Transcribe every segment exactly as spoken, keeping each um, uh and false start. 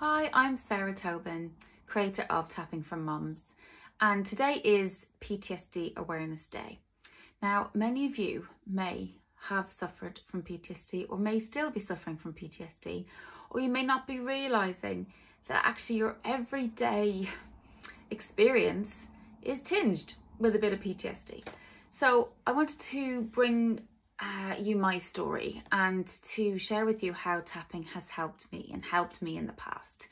Hi, I'm Sarah Tobin, creator of Tapping for Mums, and today is P T S D Awareness Day. Now, many of you may have suffered from P T S D or may still be suffering from P T S D, or you may not be realising that actually your everyday experience is tinged with a bit of P T S D. So I wanted to bring Uh, you my story and to share with you how tapping has helped me and helped me in the past.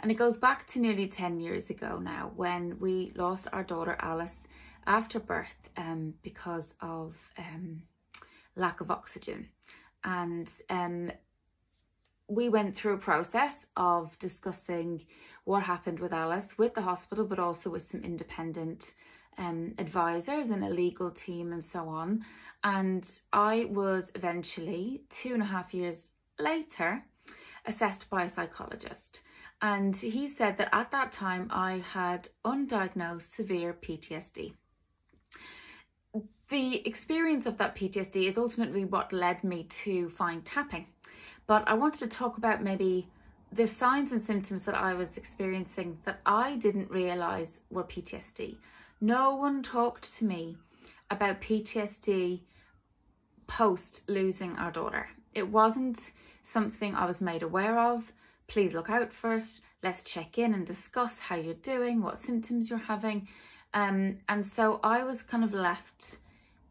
And it goes back to nearly ten years ago now, when we lost our daughter Alice after birth um, because of um, lack of oxygen. And um, we went through a process of discussing what happened with Alice with the hospital, but also with some independent Um, advisors and a legal team and so on. And I was eventually, two and a half years later, assessed by a psychologist, and he said that at that time I had undiagnosed severe P T S D. The experience of that P T S D is ultimately what led me to find tapping, but I wanted to talk about maybe the signs and symptoms that I was experiencing that I didn't realise were P T S D. No one talked to me about P T S D post losing our daughter. It wasn't something I was made aware of. Please look out for it. Let's check in and discuss how you're doing, what symptoms you're having. Um, and so I was kind of left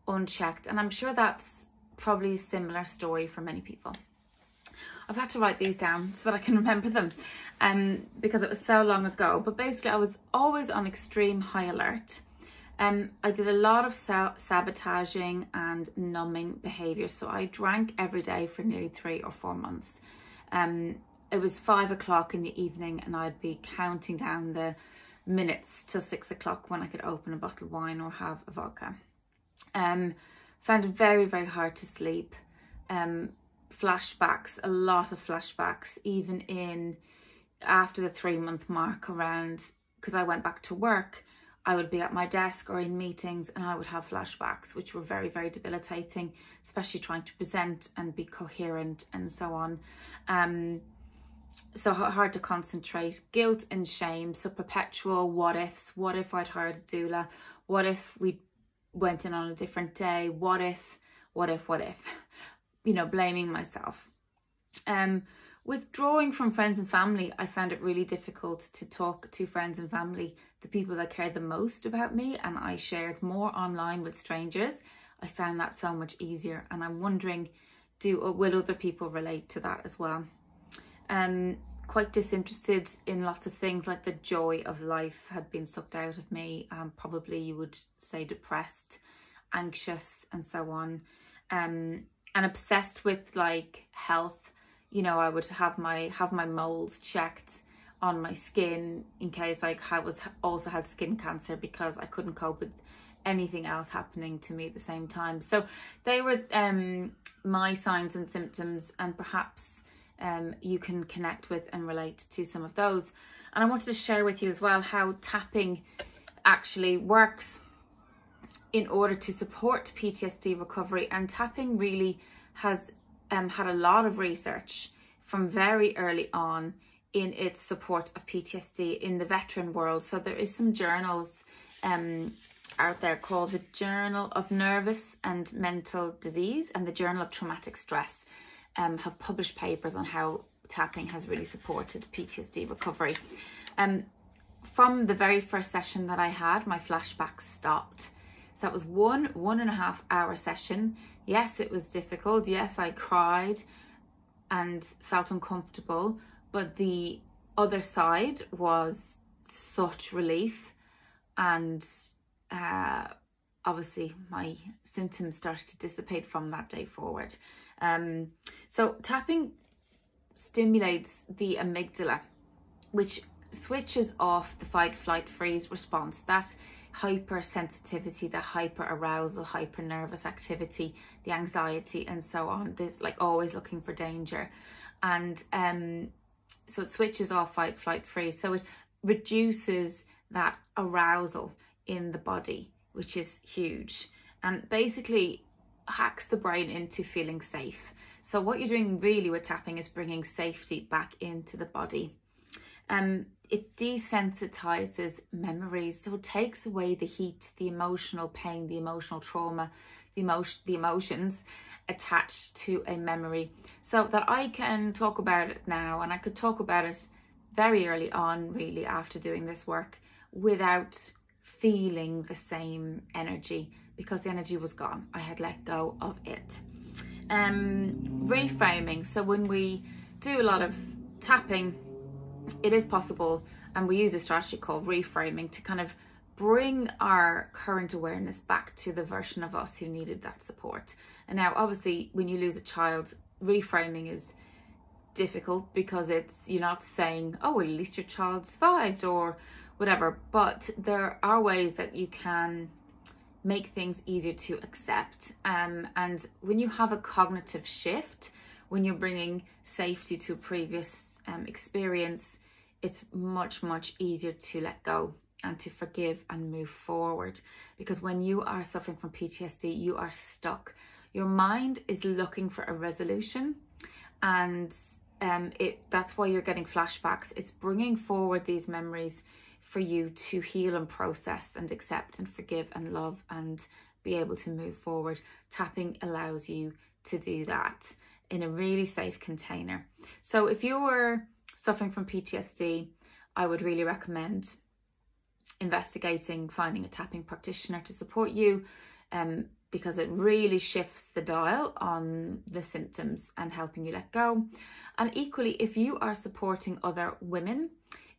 unchecked. And I'm sure that's probably a similar story for many people. I've had to write these down so that I can remember them um, because it was so long ago. But basically, I was always on extreme high alert. Um, I did a lot of sabotaging and numbing behaviour. So I drank every day for nearly three or four months. Um, it was five o'clock in the evening and I'd be counting down the minutes till six o'clock when I could open a bottle of wine or have a vodka. Um, found it very, very hard to sleep. Um, flashbacks, a lot of flashbacks, even in after the three month mark around, because I went back to work, I would be at my desk or in meetings and I would have flashbacks, which were very, very debilitating, especially trying to present and be coherent and so on. Um, so hard to concentrate, guilt and shame. So perpetual what ifs, what if I'd hired a doula? What if we went in on a different day? What if, what if, what if? You know, blaming myself. Um, withdrawing from friends and family, I found it really difficult to talk to friends and family, the people that cared the most about me, and I shared more online with strangers. I found that so much easier, and I'm wondering, do will other people relate to that as well? Um, quite disinterested in lots of things, like the joy of life had been sucked out of me, um, probably you would say depressed, anxious and so on. Um, And obsessed with like health, you know, I would have my have my moles checked on my skin in case like I was also had skin cancer, because I couldn't cope with anything else happening to me at the same time. So they were um, my signs and symptoms, and perhaps um, you can connect with and relate to some of those. And I wanted to share with you as well how tapping actually works in order to support P T S D recovery. And tapping really has um, had a lot of research from very early on in its support of P T S D in the veteran world. So there is some journals um, out there called the Journal of Nervous and Mental Disease and the Journal of Traumatic Stress um, have published papers on how tapping has really supported P T S D recovery. Um, from the very first session that I had, my flashbacks stopped. So that was one, one and a half hour session. Yes, it was difficult. Yes, I cried and felt uncomfortable. But the other side was such relief. And uh, obviously my symptoms started to dissipate from that day forward. Um, so tapping stimulates the amygdala, which switches off the fight, flight, freeze response. That hypersensitivity, the hyper arousal, hyper nervous activity, the anxiety and so on, this like always looking for danger. And um so it switches off fight, flight, freeze, so it reduces that arousal in the body, which is huge, and basically hacks the brain into feeling safe. So what you're doing really with tapping is bringing safety back into the body. Um, it desensitizes memories, so it takes away the heat, the emotional pain, the emotional trauma, the emotion, the emotions attached to a memory, so that I can talk about it now, and I could talk about it very early on, really, after doing this work, without feeling the same energy, because the energy was gone. I had let go of it. Um, reframing. So when we do a lot of tapping, it is possible, and we use a strategy called reframing to kind of bring our current awareness back to the version of us who needed that support. And now, obviously, when you lose a child, reframing is difficult, because it's, you're not saying, oh, well, at least your child survived or whatever, but there are ways that you can make things easier to accept. Um, and when you have a cognitive shift, when you're bringing safety to a previous um, experience, it's much, much easier to let go and to forgive and move forward. Because when you are suffering from P T S D, you are stuck. Your mind is looking for a resolution, and um, it, that's why you're getting flashbacks. It's bringing forward these memories for you to heal and process and accept and forgive and love and be able to move forward. Tapping allows you to do that in a really safe container. So if you were suffering from P T S D, I would really recommend investigating, finding a tapping practitioner to support you, um, because it really shifts the dial on the symptoms and helping you let go. And equally, if you are supporting other women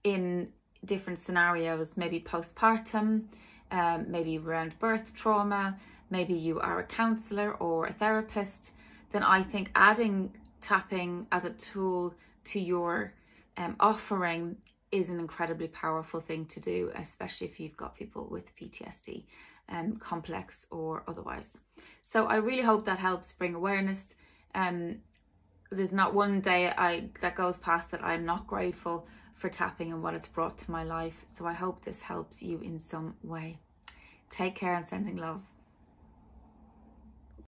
in different scenarios, maybe postpartum, um, maybe around birth trauma, maybe you are a counsellor or a therapist, then I think adding tapping as a tool to your um, offering is an incredibly powerful thing to do, especially if you've got people with P T S D, um, complex or otherwise. So I really hope that helps bring awareness. Um, there's not one day I that goes past that I'm not grateful for tapping and what it's brought to my life. So I hope this helps you in some way. Take care, and sending love.